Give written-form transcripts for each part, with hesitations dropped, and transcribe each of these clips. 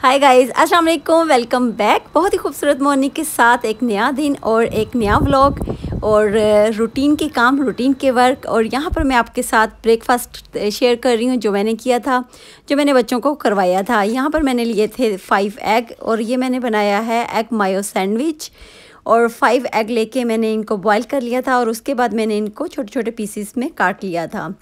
हाय guys, अस्सलाम वालेकुम, welcome back. बहुत ही खूबसूरत मॉर्निंग के साथ एक नया दिन और एक नया व्लॉग और रूटीन के काम, रूटीन के वर्क। और यहाँ पर मैं आपके साथ ब्रेकफास्ट शेयर कर रही हूँ जो मैंने किया था, जो मैंने बच्चों को करवाया था। यहाँ पर मैंने लिए थे 5 एग और ये मैंने बनाया है एग मायो सैंडविच। और 5 एग लेके मैंने इनको बॉयल कर लिया था और उसके बाद मैंने इनको छोटे छोटे पीसीस में काट लिया था।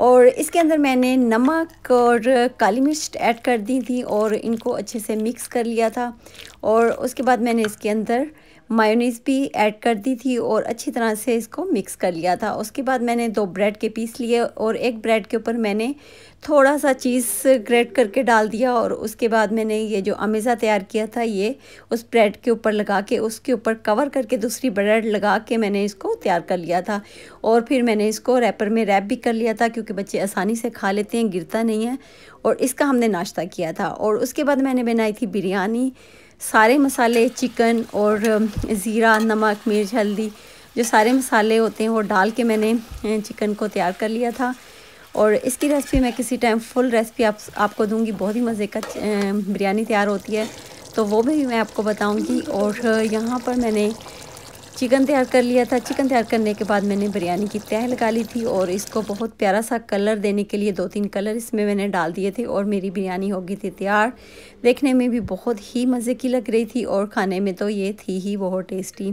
और इसके अंदर मैंने नमक और काली मिर्च ऐड कर दी थी और इनको अच्छे से मिक्स कर लिया था। और उसके बाद मैंने इसके अंदर मायोनीज़ भी ऐड कर दी थी और अच्छी तरह से इसको मिक्स कर लिया था। उसके बाद मैंने 2 ब्रेड के पीस लिए और एक ब्रेड के ऊपर मैंने थोड़ा सा चीज़ ग्रेट करके डाल दिया। और उसके बाद मैंने ये जो अमेज़ा तैयार किया था ये उस ब्रेड के ऊपर लगा के, उसके ऊपर कवर करके दूसरी ब्रेड लगा के मैंने इसको तैयार कर लिया था। और फिर मैंने इसको रैपर में रैप भी कर लिया था क्योंकि बच्चे आसानी से खा लेते हैं, गिरता नहीं है। और इसका हमने नाश्ता किया था। और उसके बाद मैंने बनाई थी बिरयानी। सारे मसाले, चिकन और ज़ीरा, नमक, मिर्च, हल्दी, जो सारे मसाले होते हैं वो डाल के मैंने चिकन को तैयार कर लिया था। और इसकी रेसिपी मैं किसी टाइम फुल रेसिपी आपको दूंगी। बहुत ही मज़े का बिरयानी तैयार होती है तो वो भी मैं आपको बताऊंगी। और यहाँ पर मैंने चिकन तैयार कर लिया था। चिकन तैयार करने के बाद मैंने बिरयानी की तह लगा ली थी और इसको बहुत प्यारा सा कलर देने के लिए 2-3 कलर इसमें मैंने डाल दिए थे और मेरी बिरयानी हो गई थी तैयार। देखने में भी बहुत ही मज़े की लग रही थी और खाने में तो ये थी ही बहुत टेस्टी।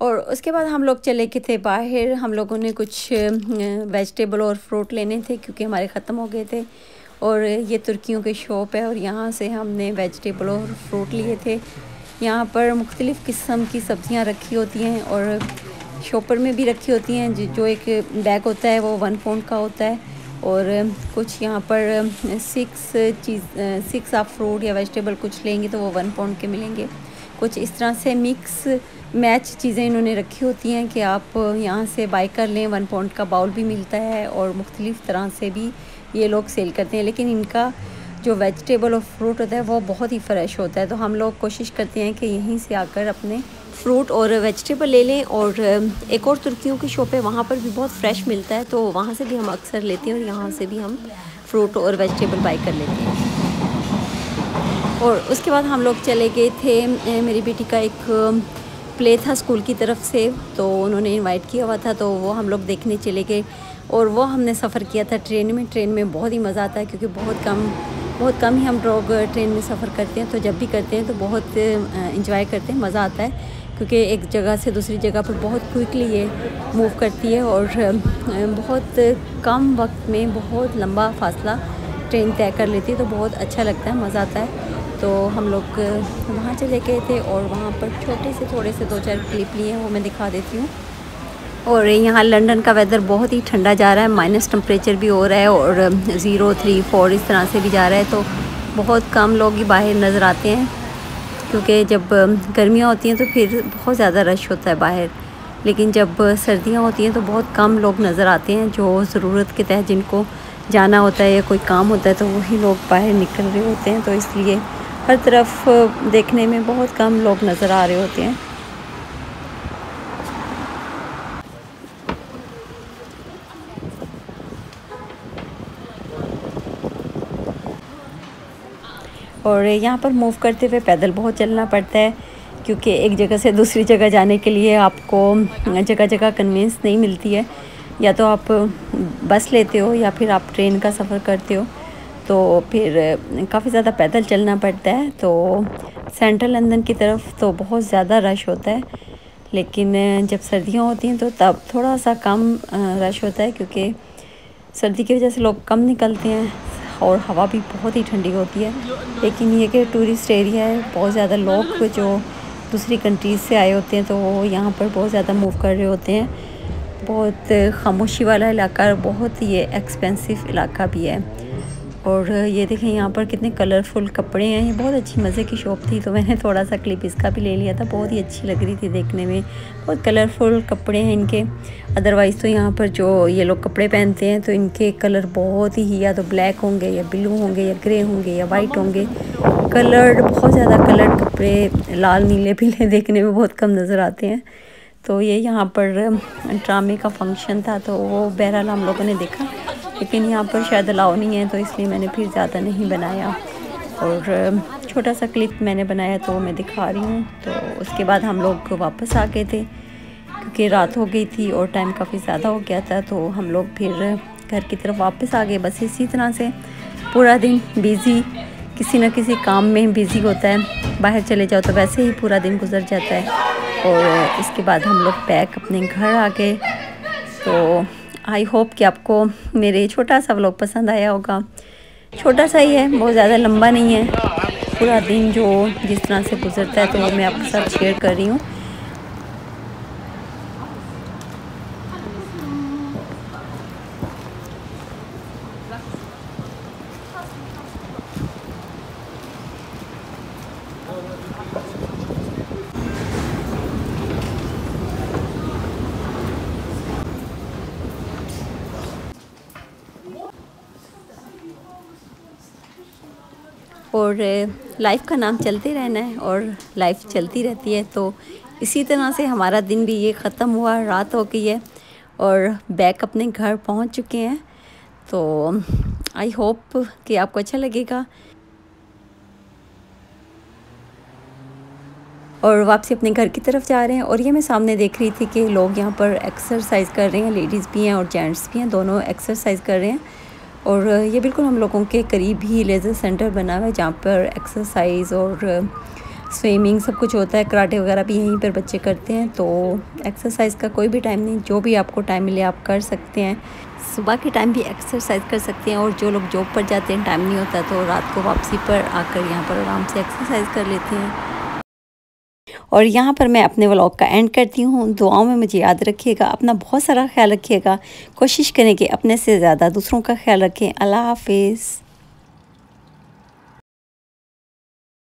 और उसके बाद हम लोग चले गए थे बाहर। हम लोगों ने कुछ वेजिटेबल और फ्रूट लेने थे क्योंकि हमारे ख़त्म हो गए थे। और ये तुर्कियों के शॉप है और यहाँ से हमने वेजिटेबल और फ्रूट लिए थे। यहाँ पर मुख्तलिफ़ किस्म की सब्ज़ियाँ रखी होती हैं और शॉपर में भी रखी होती हैं। जो एक बैग होता है वो 1 पाउंड का होता है। और कुछ यहाँ पर 6 आप फ्रूट या वेजिटेबल कुछ लेंगे तो वो 1 पाउंड के मिलेंगे। कुछ इस तरह से मिक्स मैच चीज़ें इन्होंने रखी होती हैं कि आप यहाँ से बाई कर लें। 1 पाउंड का बाउल भी मिलता है और मुख्तलिफ़ तरह से भी ये लोग सेल करते हैं। लेकिन इनका जो वेजिटेबल और फ्रूट होता है वो बहुत ही फ्रेश होता है। तो हम लोग कोशिश करते हैं कि यहीं से आकर अपने फ्रूट और वेजिटेबल ले लें। और एक और तुर्कियों की शॉप है, वहाँ पर भी बहुत फ्रेश मिलता है तो वहाँ से भी हम अक्सर लेते हैं और यहाँ से भी हम फ्रूट और वेजिटेबल बाई कर लेते हैं। और उसके बाद हम लोग चले गए थे, मेरी बेटी का एक प्ले था स्कूल की तरफ से तो उन्होंने इनवाइट किया हुआ था तो वो हम लोग देखने चले गए। और वो हमने सफ़र किया था ट्रेन में। ट्रेन में बहुत ही मज़ा आता है क्योंकि बहुत कम ही हम लोग ट्रेन में सफ़र करते हैं। तो जब भी करते हैं तो बहुत इंजॉय करते हैं, मज़ा आता है क्योंकि एक जगह से दूसरी जगह पर बहुत क्विकली ये मूव करती है और बहुत कम वक्त में बहुत लंबा फासला ट्रेन तय कर लेती है तो बहुत अच्छा लगता है, मज़ा आता है। तो हम लोग वहाँ चले गए थे और वहाँ पर छोटे से थोड़े से 2-4 क्लिप लिए हैं, वो मैं दिखा देती हूँ। और यहाँ लंदन का वेदर बहुत ही ठंडा जा रहा है, -टेम्परेचर भी हो रहा है और 0, 3, 4 इस तरह से भी जा रहा है। तो बहुत कम लोग ही बाहर नज़र आते हैं क्योंकि जब गर्मियाँ होती हैं तो फिर बहुत ज़्यादा रश होता है बाहर। लेकिन जब सर्दियाँ होती हैं तो बहुत कम लोग नज़र आते हैं। जो ज़रूरत के तहत जिनको जाना होता है या कोई काम होता है तो वही लोग बाहर निकल रहे होते हैं। तो इसलिए हर तरफ देखने में बहुत कम लोग नज़र आ रहे होते हैं। और यहाँ पर मूव करते हुए पैदल बहुत चलना पड़ता है क्योंकि एक जगह से दूसरी जगह जाने के लिए आपको जगह जगह कन्वीनियंस नहीं मिलती है। या तो आप बस लेते हो या फिर आप ट्रेन का सफ़र करते हो तो फिर काफ़ी ज़्यादा पैदल चलना पड़ता है। तो सेंट्रल लंदन की तरफ तो बहुत ज़्यादा रश होता है लेकिन जब सर्दियाँ होती हैं तो तब थोड़ा सा कम रश होता है क्योंकि सर्दी की वजह से लोग कम निकलते हैं और हवा भी बहुत ही ठंडी होती है। लेकिन ये कि टूरिस्ट एरिया है, बहुत ज़्यादा लोग जो दूसरी कंट्रीज़ से आए होते हैं तो वो यहाँ पर बहुत ज़्यादा मूव कर रहे होते हैं। बहुत खामोशी वाला इलाका और बहुत ये एक्सपेंसिव इलाका भी है। और ये देखें यहाँ पर कितने कलरफुल कपड़े हैं। ये बहुत अच्छी मज़े की शॉप थी तो मैंने थोड़ा सा क्लिप इसका भी ले लिया था, बहुत ही अच्छी लग रही थी देखने में। बहुत कलरफुल कपड़े हैं इनके। अदरवाइज़ तो यहाँ पर जो ये लोग कपड़े पहनते हैं तो इनके कलर बहुत ही, या तो ब्लैक होंगे या ब्लू होंगे या ग्रे होंगे या वाइट होंगे। कलर्ड, बहुत ज़्यादा कलर्ड कपड़े, लाल नीले पीले देखने में बहुत कम नज़र आते हैं। तो ये यहाँ पर ड्रामे का फंक्शन था तो वो बहरहाल हम लोगों ने देखा, लेकिन यहाँ पर शायद अलाउ नहीं है तो इसलिए मैंने फिर ज़्यादा नहीं बनाया और छोटा सा क्लिप मैंने बनाया तो मैं दिखा रही हूँ। तो उसके बाद हम लोग वापस आ गए थे क्योंकि रात हो गई थी और टाइम काफ़ी ज़्यादा हो गया था। तो हम लोग फिर घर की तरफ वापस आ गए। बस इसी तरह से पूरा दिन बिज़ी, किसी ना किसी काम में बिज़ी होता है। बाहर चले जाओ तो वैसे ही पूरा दिन गुजर जाता है। और इसके बाद हम लोग पैक अपने घर आ गए। तो आई होप कि आपको मेरे छोटा सा व्लॉग पसंद आया होगा। छोटा सा ही है, बहुत ज़्यादा लंबा नहीं है। पूरा दिन जो जिस तरह से गुजरता है तो वो मैं आपके साथ शेयर कर रही हूँ। और लाइफ का नाम चलते रहना है और लाइफ चलती रहती है। तो इसी तरह से हमारा दिन भी ये ख़त्म हुआ, रात हो गई है और बैक अपने घर पहुंच चुके हैं। तो आई होप कि आपको अच्छा लगेगा। और वापसी अपने घर की तरफ जा रहे हैं। और ये मैं सामने देख रही थी कि लोग यहाँ पर एक्सरसाइज़ कर रहे हैं, लेडीज़ भी हैं और जेंट्स भी हैं, दोनों एक्सरसाइज कर रहे हैं। और ये बिल्कुल हम लोगों के करीब ही लेज़र सेंटर बना हुआ है जहाँ पर एक्सरसाइज और स्विमिंग सब कुछ होता है। कराटे वगैरह भी यहीं पर बच्चे करते हैं। तो एक्सरसाइज का कोई भी टाइम नहीं, जो भी आपको टाइम मिले आप कर सकते हैं। सुबह के टाइम भी एक्सरसाइज कर सकते हैं। और जो लोग जॉब पर जाते हैं, टाइम नहीं होता, तो रात को वापसी पर आकर यहाँ पर आराम से एक्सरसाइज कर लेते हैं। और यहाँ पर मैं अपने व्लॉग का एंड करती हूँ। दुआओं में मुझे याद रखिएगा, अपना बहुत सारा ख्याल रखिएगा, कोशिश करें कि अपने से ज़्यादा दूसरों का ख्याल रखें। अल्लाह हाफिज़।